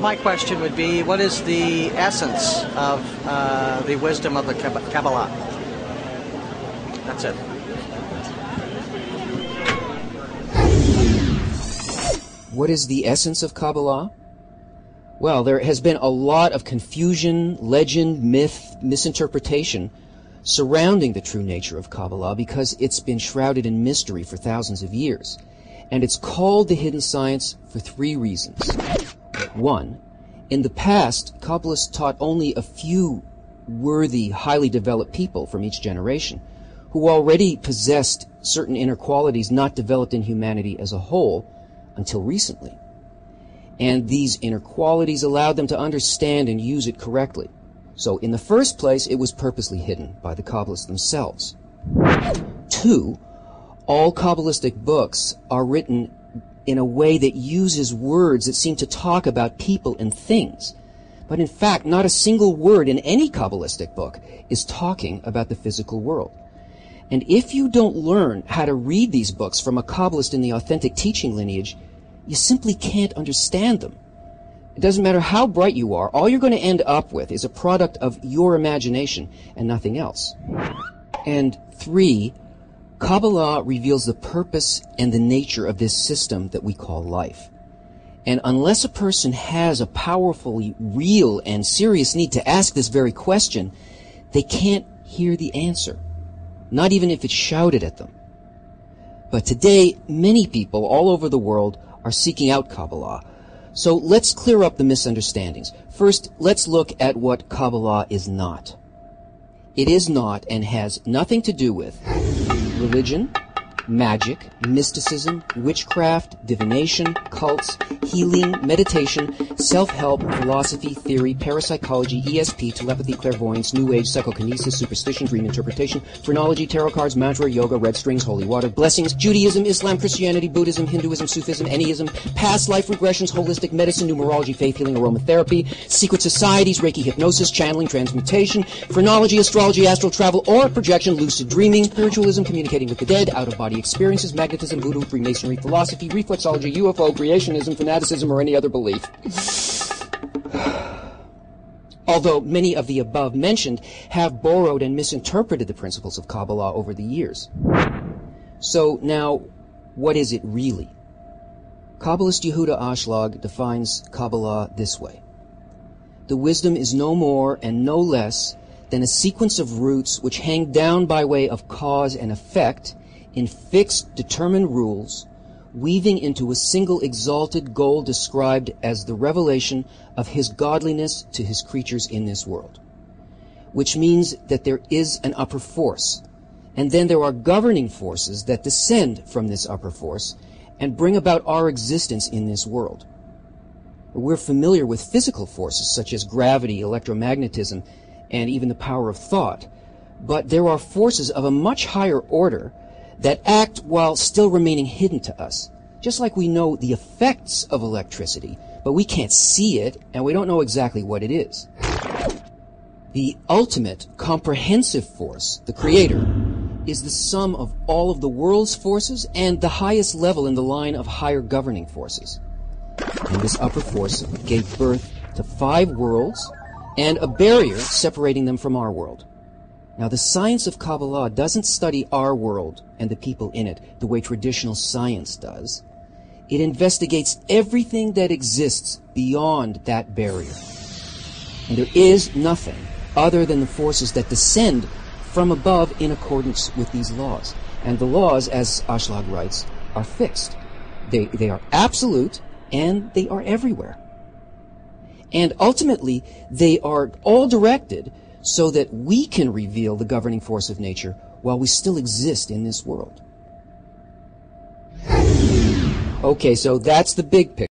My question would be, what is the essence of the wisdom of the Kabbalah? That's it. What is the essence of Kabbalah? Well, there has been a lot of confusion, legend, myth, misinterpretation surrounding the true nature of Kabbalah because it's been shrouded in mystery for thousands of years. And it's called the hidden science for three reasons. One, in the past, Kabbalists taught only a few worthy, highly developed people from each generation who already possessed certain inner qualities not developed in humanity as a whole until recently. And these inner qualities allowed them to understand and use it correctly. So in the first place, it was purposely hidden by the Kabbalists themselves. Two, all Kabbalistic books are written in a way that uses words that seem to talk about people and things. But in fact, not a single word in any Kabbalistic book is talking about the physical world. And if you don't learn how to read these books from a Kabbalist in the authentic teaching lineage, you simply can't understand them. It doesn't matter how bright you are, all you're going to end up with is a product of your imagination and nothing else. And three, Kabbalah reveals the purpose and the nature of this system that we call life. And unless a person has a powerfully real and serious need to ask this very question, they can't hear the answer, not even if it's shouted at them. But today, many people all over the world are seeking out Kabbalah. So let's clear up the misunderstandings. First, let's look at what Kabbalah is not. It is not and has nothing to do with religion, magic, mysticism, witchcraft, divination, cults, healing, meditation, self-help, philosophy, theory, parapsychology, ESP, telepathy, clairvoyance, new age, psychokinesis, superstition, dream interpretation, phrenology, tarot cards, mantra, yoga, red strings, holy water, blessings, Judaism, Islam, Christianity, Buddhism, Hinduism, Sufism, Anyism, past life regressions, holistic medicine, numerology, faith healing, aromatherapy, secret societies, Reiki, hypnosis, channeling, transmutation, phrenology, astrology, astral travel, aura projection, lucid dreaming, spiritualism, communicating with the dead, out-of-body experiences, magnetism, voodoo, Freemasonry, philosophy, reflexology, UFO, creationism, fanaticism, or any other belief. Although many of the above mentioned have borrowed and misinterpreted the principles of Kabbalah over the years. So now, what is it really? Kabbalist Yehuda Ashlag defines Kabbalah this way. The wisdom is no more and no less than a sequence of roots which hang down by way of cause and effect in fixed, determined rules, weaving into a single exalted goal described as the revelation of his godliness to his creatures in this world. Which means that there is an upper force, and then there are governing forces that descend from this upper force and bring about our existence in this world. We're familiar with physical forces such as gravity, electromagnetism, and even the power of thought, but there are forces of a much higher order that act while still remaining hidden to us. Just like we know the effects of electricity, but we can't see it, and we don't know exactly what it is. The ultimate comprehensive force, the Creator, is the sum of all of the world's forces and the highest level in the line of higher governing forces. And this upper force gave birth to five worlds and a barrier separating them from our world. Now, the science of Kabbalah doesn't study our world and the people in it the way traditional science does. It investigates everything that exists beyond that barrier. And there is nothing other than the forces that descend from above in accordance with these laws. And the laws, as Ashlag writes, are fixed. They are absolute, and they are everywhere. And ultimately, they are all directed so that we can reveal the governing force of nature while we still exist in this world. Okay, so that's the big picture.